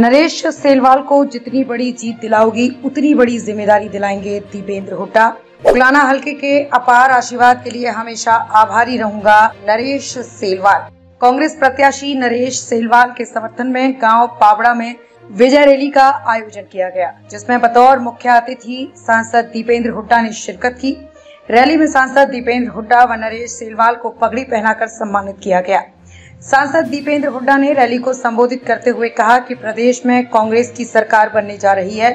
Naresh cell wall को जितनी बड़ी जीत दिलाओगी उतनी बड़ी जिम्मेदारी दिलाएंगे दीपेंद्र हुड्डा। कुलाना हल्के के अपार आशीर्वाद के लिए हमेशा आभारी रहूंगा। नरेश सेलवाल, कांग्रेस प्रत्याशी नरेश सेलवाल के समर्थन में गांव पाबड़ा में विजय रैली का आयोजन किया गया, जिसमें बतौर मुख्य अतिथि सांसद दीपेंद्र हुड्डा ने शिरकत की। रैली में सांसद दीपेंद्र हुड्डा व नरेश सेलवाल को पगड़ी पहनाकर सम्मानित किया गया। सांसद दीपेंद्र हुड्डा ने रैली को संबोधित करते हुए कहा कि प्रदेश में कांग्रेस की सरकार बनने जा रही है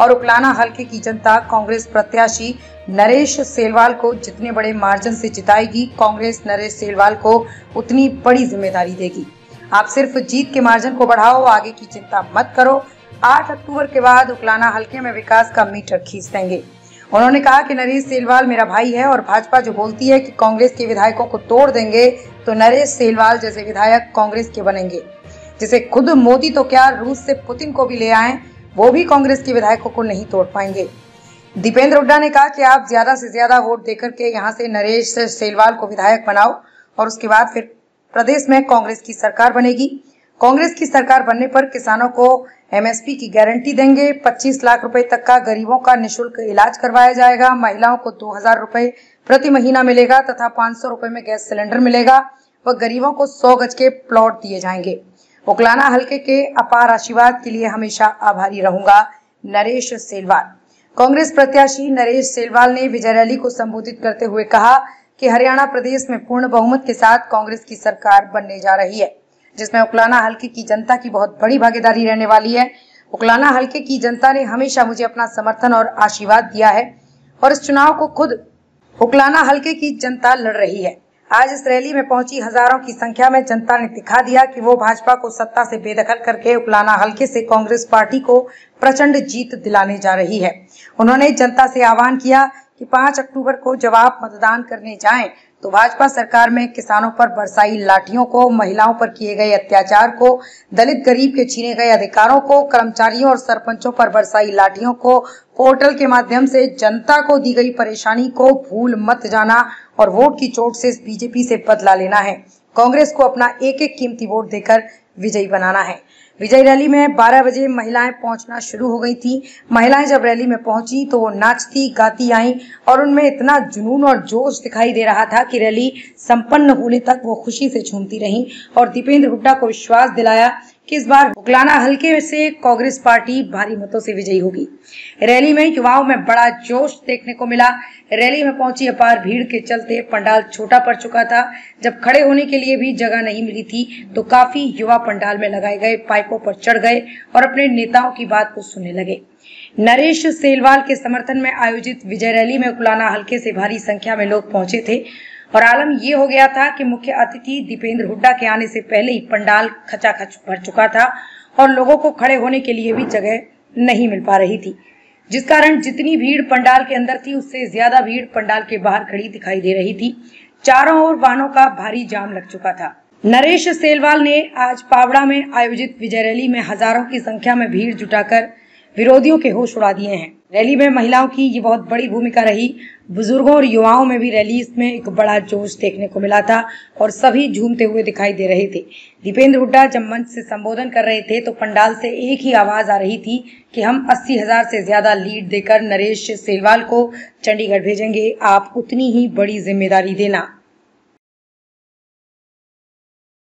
और उक्लाना हल्के की जनता कांग्रेस प्रत्याशी नरेश सेलवाल को जितने बड़े मार्जिन से जिताएगी, कांग्रेस नरेश सेलवाल को उतनी बड़ी जिम्मेदारी देगी। आप सिर्फ जीत के मार्जिन को बढ़ाओ, आगे की चिंता मत करो। 8 अक्टूबर के बाद उक्लाना हल्के में विकास का मीटर खींच देंगे। उन्होंने कहा कि नरेश सेलवाल मेरा भाई है और भाजपा जो बोलती है कि कांग्रेस के विधायकों को तोड़ देंगे, तो नरेश सेलवाल जैसे विधायक कांग्रेस के बनेंगे, जिसे खुद मोदी तो क्या रूस से पुतिन को भी ले आए, वो भी कांग्रेस के विधायकों को नहीं तोड़ पाएंगे। दीपेंद्र हुड्डा ने कहा कि आप ज्यादा से ज्यादा वोट देकर के यहाँ से नरेश सेलवाल को विधायक बनाओ और उसके बाद फिर प्रदेश में कांग्रेस की सरकार बनेगी। कांग्रेस की सरकार बनने पर किसानों को एमएसपी की गारंटी देंगे, 25 लाख रुपए तक का गरीबों का निशुल्क इलाज करवाया जाएगा, महिलाओं को 2000 रुपए प्रति महीना मिलेगा तथा 500 रुपए में गैस सिलेंडर मिलेगा व गरीबों को 100 गज के प्लॉट दिए जाएंगे। उक्लाना हल्के के अपार आशीर्वाद के लिए हमेशा आभारी रहूंगा। नरेश सेलवाल, कांग्रेस प्रत्याशी नरेश सेलवाल ने विजय रैली को संबोधित करते हुए कहा कि हरियाणा प्रदेश में पूर्ण बहुमत के साथ कांग्रेस की सरकार बनने जा रही है, जिसमें उक्लाना हल्के की जनता की बहुत बड़ी भागीदारी रहने वाली है। उक्लाना हल्के की जनता ने हमेशा मुझे अपना समर्थन और आशीर्वाद दिया है और इस चुनाव को खुद उक्लाना हल्के की जनता लड़ रही है। आज इस रैली में पहुंची हजारों की संख्या में जनता ने दिखा दिया कि वो भाजपा को सत्ता से बेदखल करके उक्लाना हल्के से कांग्रेस पार्टी को प्रचंड जीत दिलाने जा रही है। उन्होंने जनता से आह्वान किया कि 5 अक्टूबर को जब आप मतदान करने जाएं तो भाजपा सरकार में किसानों पर बरसाई लाठियों को, महिलाओं पर किए गए अत्याचार को, दलित गरीब के छीने गए अधिकारों को, कर्मचारियों और सरपंचों पर बरसाई लाठियों को, पोर्टल के माध्यम से जनता को दी गई परेशानी को भूल मत जाना और वोट की चोट से बीजेपी से बदला लेना है। कांग्रेस को अपना एक एक कीमती वोट देकर विजयी बनाना है। विजय रैली में 12 बजे महिलाएं पहुंचना शुरू हो गई थी। महिलाएं जब रैली में पहुंची तो वो नाचती गाती आईं और उनमें इतना जुनून और जोश दिखाई दे रहा था कि रैली संपन्न होने तक वो खुशी से झूमती रहीं और दीपेंद्र हुड्डा को विश्वास दिलाया कि इस बार उक्लाना हल्के से कांग्रेस पार्टी भारी मतों से विजयी होगी। रैली में युवाओं में बड़ा जोश देखने को मिला। रैली में पहुंची अपार भीड़ के चलते पंडाल छोटा पड़ चुका था। जब खड़े होने के लिए भी जगह नहीं मिली थी तो काफी युवा पंडाल में लगाए गए पाइपों पर चढ़ गए और अपने नेताओं की बात को सुनने लगे। नरेश सेलवाल के समर्थन में आयोजित विजय रैली में उक्लाना हल्के से भारी संख्या में लोग पहुंचे थे और आलम ये हो गया था कि मुख्य अतिथि दीपेंद्र हुड्डा के आने से पहले ही पंडाल खचाखच भर चुका था और लोगों को खड़े होने के लिए भी जगह नहीं मिल पा रही थी, जिस कारण जितनी भीड़ पंडाल के अंदर थी उससे ज्यादा भीड़ पंडाल के बाहर खड़ी दिखाई दे रही थी। चारों ओर वाहनों का भारी जाम लग चुका था। नरेश सेलवाल ने आज पाबड़ा में आयोजित विजय रैली में हजारों की संख्या में भीड़ जुटाकर विरोधियों के होश उड़ा दिए हैं। रैली में महिलाओं की ये बहुत बड़ी भूमिका रही। बुजुर्गों और युवाओं में भी रैली इसमें एक बड़ा जोश देखने को मिला था और सभी झूमते हुए दिखाई दे रहे थे। दीपेंद्र हुड्डा जब मंच से संबोधन कर रहे थे तो पंडाल से एक ही आवाज आ रही थी कि हम 80,000 से ज्यादा लीड देकर नरेश सेलवाल को चंडीगढ़ भेजेंगे, आप उतनी ही बड़ी जिम्मेदारी देना।